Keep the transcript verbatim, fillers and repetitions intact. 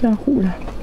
在湖南。